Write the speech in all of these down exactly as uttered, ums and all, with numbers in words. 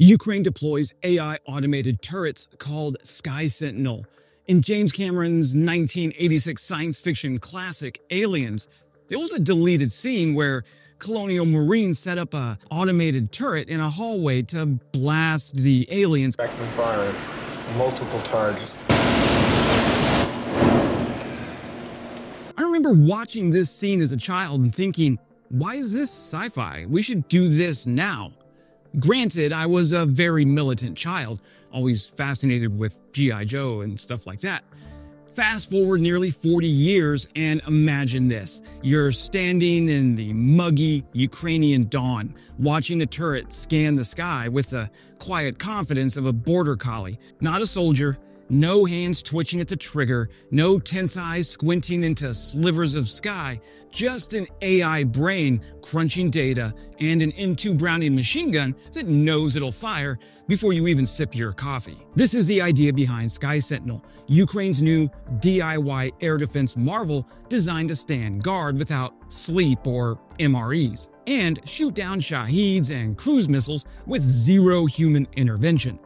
Ukraine deploys A I automated turrets called Sky Sentinel. In James Cameron's nineteen eighty-six science fiction classic, Aliens, there was a deleted scene where Colonial Marines set up an automated turret in a hallway to blast the aliens. Back to fire at multiple targets. I remember watching this scene as a child and thinking, why is this sci-fi? We should do this now. Granted, I was a very militant child, always fascinated with G I Joe and stuff like that. Fast forward nearly forty years and imagine this. You're standing in the muggy Ukrainian dawn, watching a turret scan the sky with the quiet confidence of a border collie. Not a soldier, no hands twitching at the trigger, no tense eyes squinting into slivers of sky, just an A I brain crunching data and an M two Browning machine gun that knows it'll fire before you even sip your coffee. This is the idea behind Sky Sentinel, Ukraine's new D I Y air defense marvel designed to stand guard without sleep or M R Es, and shoot down Shaheds and cruise missiles with zero human intervention.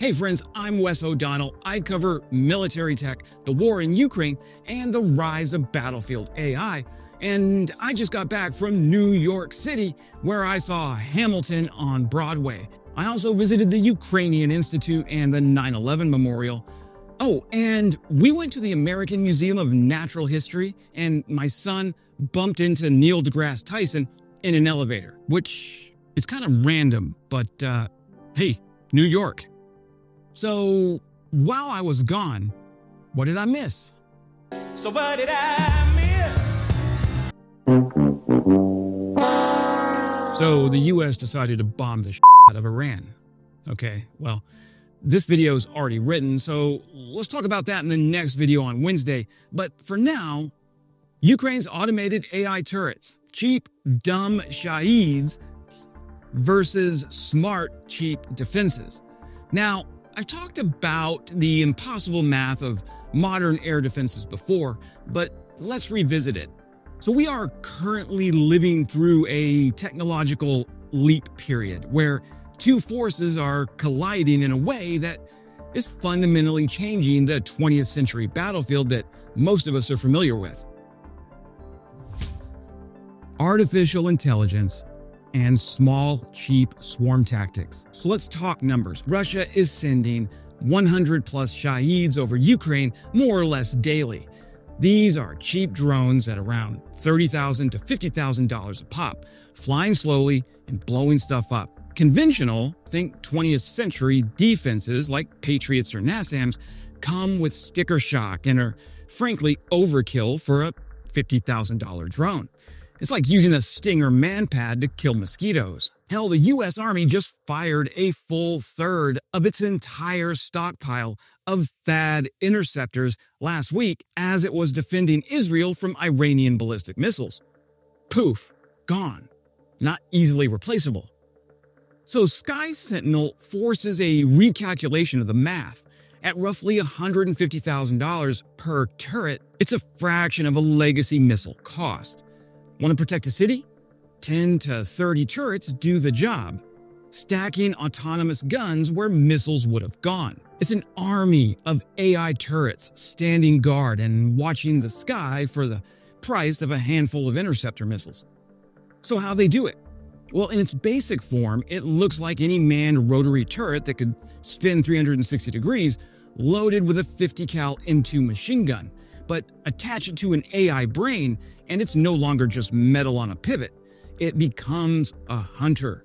Hey friends, I'm Wes O'Donnell. I cover military tech, the war in Ukraine, and the rise of battlefield A I. And I just got back from New York City, where I saw Hamilton on Broadway. I also visited the Ukrainian Institute and the nine eleven Memorial. Oh, and we went to the American Museum of Natural History, and my son bumped into Neil deGrasse Tyson in an elevator, which is kind of random, but uh, hey, New York. So, while I was gone, what did I miss? So what did I miss? So the U S decided to bomb the shit out of Iran. Okay, well, this video is already written, so let's talk about that in the next video on Wednesday. But for now, Ukraine's automated A I turrets, cheap, dumb Shaheds versus smart, cheap defenses. Now, I've talked about the impossible math of modern air defenses before, but let's revisit it. So we are currently living through a technological leap period where two forces are colliding in a way that is fundamentally changing the twentieth century battlefield that most of us are familiar with. Artificial intelligence and small, cheap swarm tactics. So let's talk numbers. Russia is sending one hundred plus Shaheds over Ukraine more or less daily. These are cheap drones at around thirty thousand to fifty thousand dollars a pop, flying slowly and blowing stuff up. Conventional, think twentieth century defenses like Patriots or NASAMs, come with sticker shock and are frankly overkill for a fifty thousand dollar drone. It's like using a Stinger manpad to kill mosquitoes. Hell, the U S Army just fired a full third of its entire stockpile of THAAD interceptors last week as it was defending Israel from Iranian ballistic missiles. Poof, gone. Not easily replaceable. So Sky Sentinel forces a recalculation of the math. At roughly one hundred fifty thousand dollars per turret, it's a fraction of a legacy missile cost. Want to protect a city? ten to thirty turrets do the job, stacking autonomous guns where missiles would have gone. It's an army of A I turrets standing guard and watching the sky for the price of a handful of interceptor missiles. So how they do it? Well, in its basic form, it looks like any manned rotary turret that could spin three hundred sixty degrees, loaded with a fifty cal M two machine gun. But attach it to an A I brain, and it's no longer just metal on a pivot. It becomes a hunter.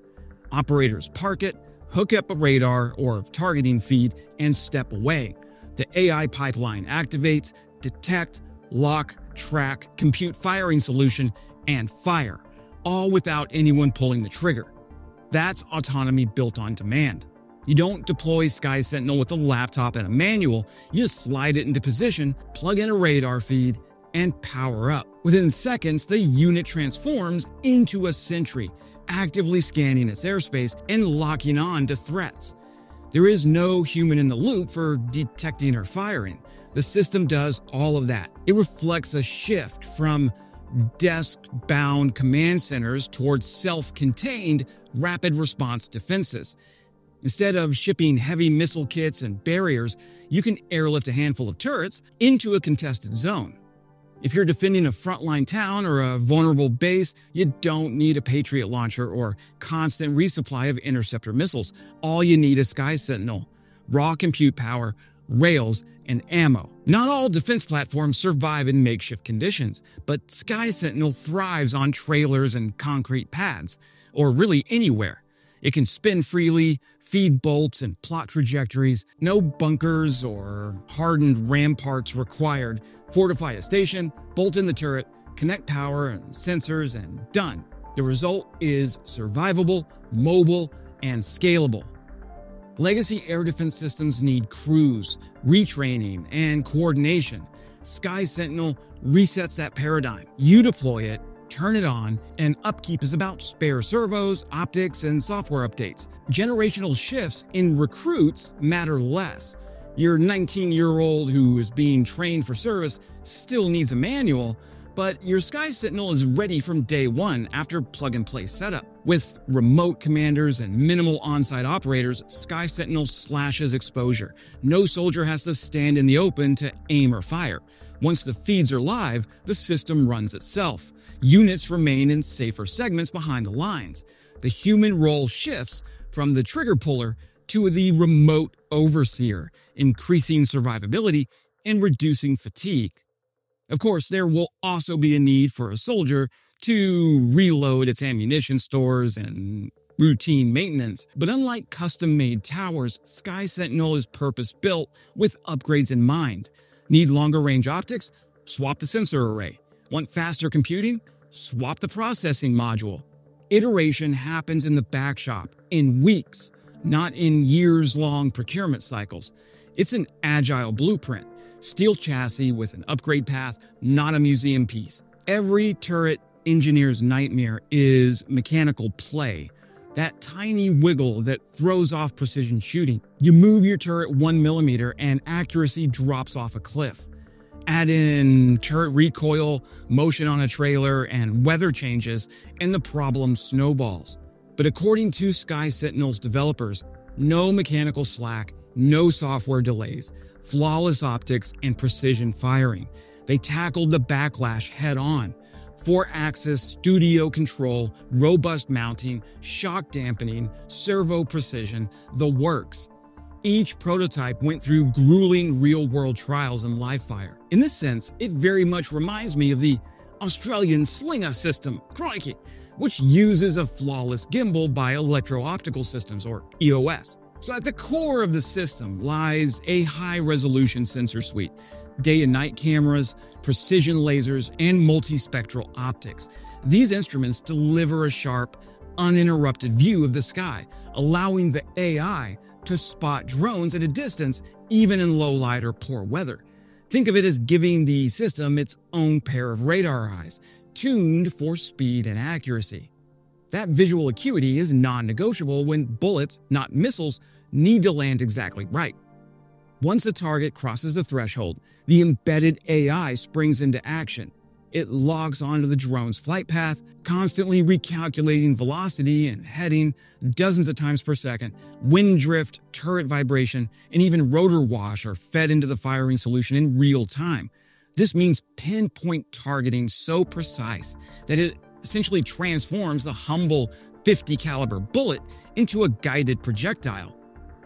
Operators park it, hook up a radar or targeting feed, and step away. The A I pipeline activates, detect, lock, track, compute firing solution, and fire, all without anyone pulling the trigger. That's autonomy built on demand. You don't deploy Sky Sentinel with a laptop and a manual. You just slide it into position, plug in a radar feed, and power up. Within seconds, the unit transforms into a sentry, actively scanning its airspace and locking on to threats. There is no human in the loop for detecting or firing. The system does all of that. It reflects a shift from desk-bound command centers towards self-contained rapid response defenses. Instead of shipping heavy missile kits and barriers, you can airlift a handful of turrets into a contested zone. If you're defending a frontline town or a vulnerable base, you don't need a Patriot launcher or constant resupply of interceptor missiles. All you need is Sky Sentinel, raw compute power, rails, and ammo. Not all defense platforms survive in makeshift conditions, but Sky Sentinel thrives on trailers and concrete pads, or really anywhere. It can spin freely, feed bolts and plot trajectories, no bunkers or hardened ramparts required. Fortify a station, bolt in the turret, connect power and sensors, and done. The result is survivable, mobile, and scalable. Legacy air defense systems need crews, retraining, and coordination. Sky Sentinel resets that paradigm. You deploy it, turn it on, and upkeep is about spare servos, optics, and software updates. Generational shifts in recruits matter less. Your nineteen-year-old who is being trained for service still needs a manual, but your Sky Sentinel is ready from day one after plug-and-play setup. With remote commanders and minimal on-site operators, Sky Sentinel slashes exposure. No soldier has to stand in the open to aim or fire. Once the feeds are live, the system runs itself. Units remain in safer segments behind the lines. The human role shifts from the trigger puller to the remote overseer, increasing survivability and reducing fatigue. Of course, there will also be a need for a soldier to reload its ammunition stores and routine maintenance. But unlike custom-made towers, Sky Sentinel is purpose-built with upgrades in mind. Need longer-range optics? Swap the sensor array. Want faster computing? Swap the processing module. Iteration happens in the backshop, in weeks, not in years-long procurement cycles. It's an agile blueprint. Steel chassis with an upgrade path, not a museum piece. Every turret engineer's nightmare is mechanical play. That tiny wiggle that throws off precision shooting. You move your turret one millimeter and accuracy drops off a cliff. Add in turret recoil, motion on a trailer, and weather changes, and the problem snowballs. But according to Sky Sentinel's developers, no mechanical slack, no software delays, flawless optics, and precision firing. They tackled the backlash head-on. Four-axis studio control, robust mounting, shock dampening, servo precision, the works. Each prototype went through grueling real-world trials and live fire. In this sense, it very much reminds me of the Australian Slinger system, crikey, which uses a flawless gimbal by Electro-Optical Systems, or E O S. So at the core of the system lies a high-resolution sensor suite, day and night cameras, precision lasers, and multispectral optics. These instruments deliver a sharp, uninterrupted view of the sky, allowing the A I to spot drones at a distance, even in low light or poor weather. Think of it as giving the system its own pair of radar eyes, tuned for speed and accuracy. That visual acuity is non-negotiable when bullets, not missiles, need to land exactly right. Once a target crosses the threshold, the embedded A I springs into action. It logs onto the drone's flight path, constantly recalculating velocity and heading dozens of times per second. Wind drift, turret vibration, and even rotor wash are fed into the firing solution in real time. This means pinpoint targeting so precise that it essentially transforms the humble fifty caliber bullet into a guided projectile,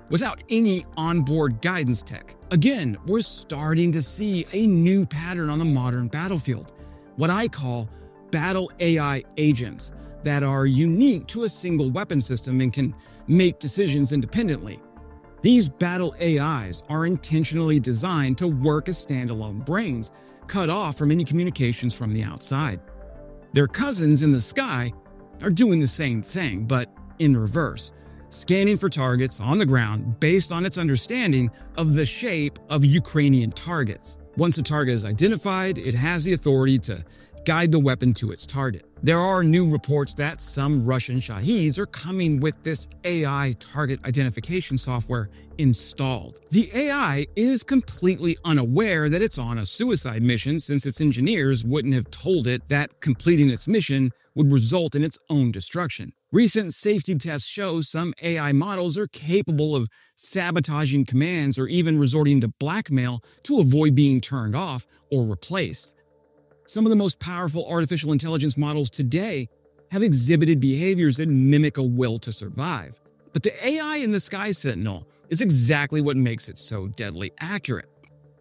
without any onboard guidance tech. Again, we're starting to see a new pattern on the modern battlefield, what I call battle A I agents that are unique to a single weapon system and can make decisions independently. These battle A Is are intentionally designed to work as standalone brains, cut off from any communications from the outside. Their cousins in the sky are doing the same thing, but in reverse, scanning for targets on the ground based on its understanding of the shape of Ukrainian targets. Once a target is identified, it has the authority to guide the weapon to its target. There are new reports that some Russian Shaheds are coming with this A I target identification software installed. The A I is completely unaware that it's on a suicide mission, since its engineers wouldn't have told it that completing its mission would result in its own destruction. Recent safety tests show some A I models are capable of sabotaging commands or even resorting to blackmail to avoid being turned off or replaced. Some of the most powerful artificial intelligence models today have exhibited behaviors that mimic a will to survive. But the A I in the Sky Sentinel is exactly what makes it so deadly accurate.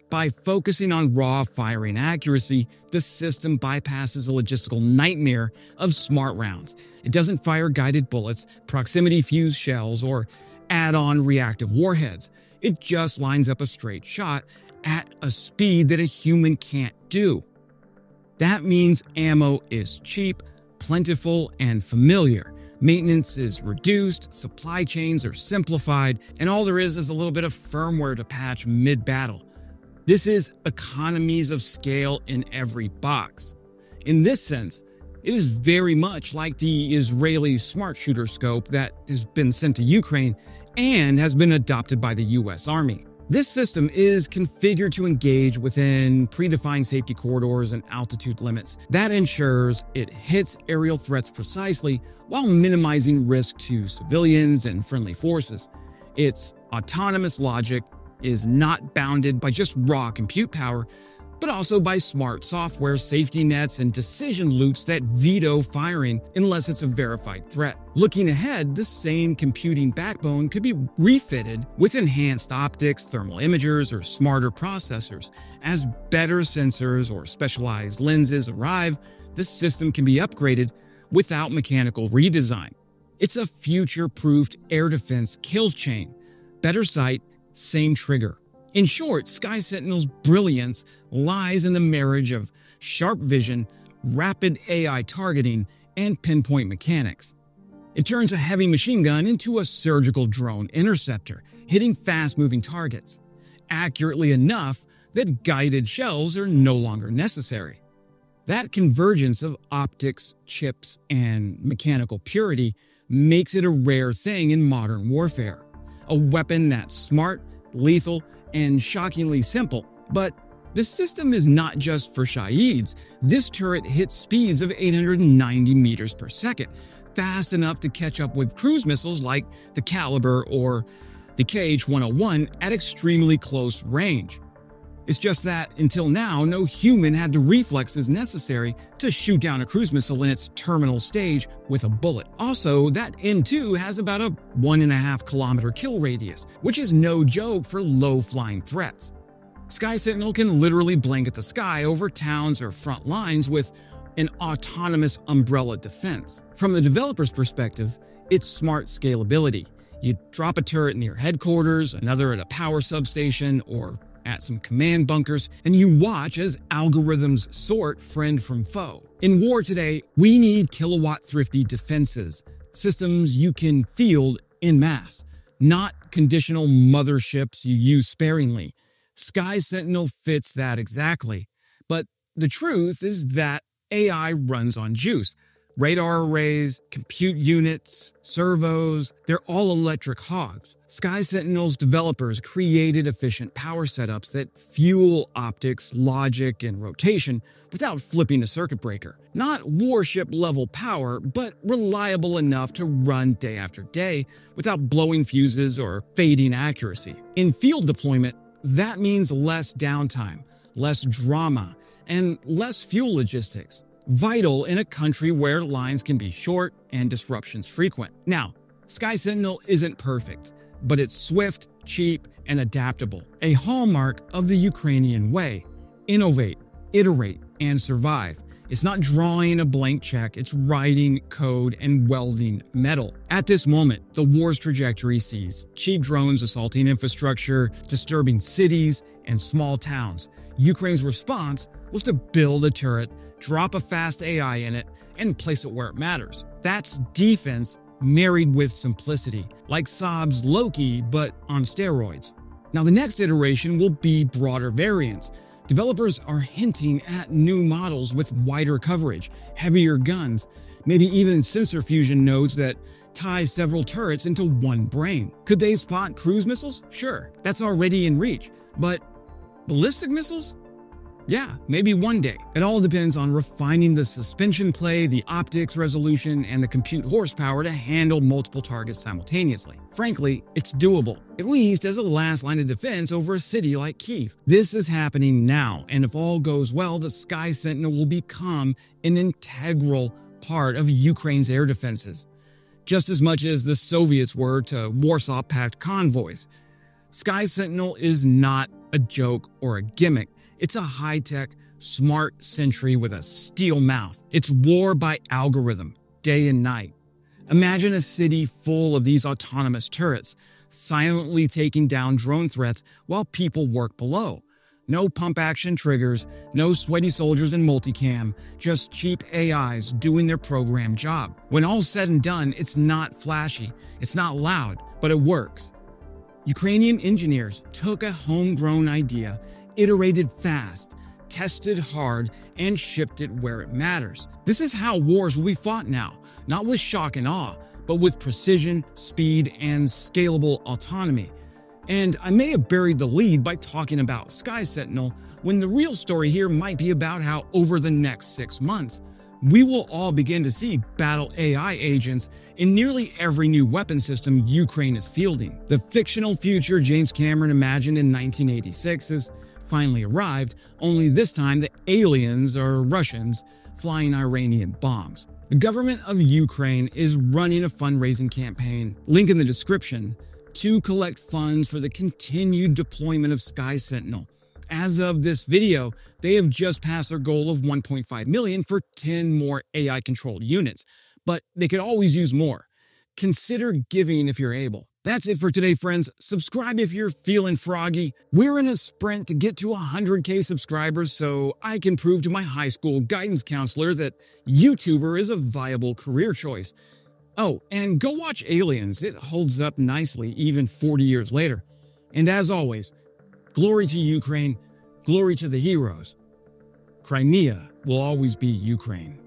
By focusing on raw firing accuracy, the system bypasses the logistical nightmare of smart rounds. It doesn't fire guided bullets, proximity fuse shells, or add-on reactive warheads. It just lines up a straight shot at a speed that a human can't do. That means ammo is cheap, plentiful, and familiar. Maintenance is reduced, supply chains are simplified, and all there is is a little bit of firmware to patch mid-battle. This is economies of scale in every box. In this sense, it is very much like the Israeli Smart Shooter scope that has been sent to Ukraine and has been adopted by the U S Army. This system is configured to engage within predefined safety corridors and altitude limits. That ensures it hits aerial threats precisely while minimizing risk to civilians and friendly forces. Its autonomous logic is not bounded by just raw compute power, but also by smart software, safety nets, and decision loops that veto firing unless it's a verified threat. Looking ahead, the same computing backbone could be refitted with enhanced optics, thermal imagers, or smarter processors. As better sensors or specialized lenses arrive, the system can be upgraded without mechanical redesign. It's a future-proofed air defense kill chain. Better sight, same trigger. In short, Sky Sentinel's brilliance lies in the marriage of sharp vision, rapid A I targeting, and pinpoint mechanics. It turns a heavy machine gun into a surgical drone interceptor, hitting fast-moving targets, accurately enough that guided shells are no longer necessary. That convergence of optics, chips, and mechanical purity makes it a rare thing in modern warfare, a weapon that's smart, lethal, and shockingly simple. But the system is not just for Shaheds. This turret hits speeds of eight hundred ninety meters per second, fast enough to catch up with cruise missiles like the Kaliber or the K H one oh one at extremely close range. It's just that, until now, no human had the reflexes necessary to shoot down a cruise missile in its terminal stage with a bullet. Also, that M two has about a one and a half kilometer kill radius, which is no joke for low-flying threats. Sky Sentinel can literally blanket the sky over towns or front lines with an autonomous umbrella defense. From the developer's perspective, it's smart scalability. You drop a turret near headquarters, another at a power substation, or at some command bunkers, and you watch as algorithms sort friend from foe. In war today, we need kilowatt-thrifty defenses, systems you can field en masse, not conditional motherships you use sparingly. Sky Sentinel fits that exactly. But the truth is that A I runs on juice. Radar arrays, compute units, servos, they're all electric hogs. Sky Sentinel's developers created efficient power setups that fuel optics, logic, and rotation without flipping a circuit breaker. Not warship-level power, but reliable enough to run day after day without blowing fuses or fading accuracy. In field deployment, that means less downtime, less drama, and less fuel logistics. Vital in a country where lines can be short and disruptions frequent. Now, Sky Sentinel isn't perfect, but it's swift, cheap, and adaptable. A hallmark of the Ukrainian way. Innovate, iterate, and survive. It's not drawing a blank check, it's writing code and welding metal. At this moment, the war's trajectory sees cheap drones assaulting infrastructure, disturbing cities, and small towns. Ukraine's response was to build a turret, drop a fast A I in it, and place it where it matters. That's defense married with simplicity, like Saab's Loki, but on steroids. Now, the next iteration will be broader variants. Developers are hinting at new models with wider coverage, heavier guns, maybe even sensor fusion nodes that tie several turrets into one brain. Could they spot cruise missiles? Sure, that's already in reach. But ballistic missiles? Yeah, maybe one day. It all depends on refining the suspension play, the optics resolution, and the compute horsepower to handle multiple targets simultaneously. Frankly, it's doable, at least as a last line of defense over a city like Kyiv. This is happening now, and if all goes well, the Sky Sentinel will become an integral part of Ukraine's air defenses, just as much as the Soviets were to Warsaw Pact convoys. Sky Sentinel is not a joke or a gimmick. It's a high-tech, smart sentry with a steel mouth. It's war by algorithm, day and night. Imagine a city full of these autonomous turrets, silently taking down drone threats while people work below. No pump-action triggers, no sweaty soldiers in multicam, just cheap A Is doing their program job. When all's said and done, it's not flashy, it's not loud, but it works. Ukrainian engineers took a homegrown idea, iterated fast, tested hard, and shipped it where it matters. This is how wars will be fought now, not with shock and awe, but with precision, speed, and scalable autonomy. And I may have buried the lead by talking about Sky Sentinel, when the real story here might be about how over the next six months, we will all begin to see battle A I agents in nearly every new weapon system Ukraine is fielding. The fictional future James Cameron imagined in nineteen eighty-six has finally arrived, only this time the aliens are Russians flying Iranian bombs. The government of Ukraine is running a fundraising campaign, link in the description, to collect funds for the continued deployment of Sky Sentinel. As of this video, they have just passed their goal of one point five million for ten more A I-controlled units, but they could always use more. Consider giving if you're able. That's it for today, friends. Subscribe if you're feeling froggy. We're in a sprint to get to one hundred K subscribers so I can prove to my high school guidance counselor that YouTuber is a viable career choice. Oh, and go watch Aliens. It holds up nicely even forty years later. And as always, glory to Ukraine, glory to the heroes. Crimea will always be Ukraine.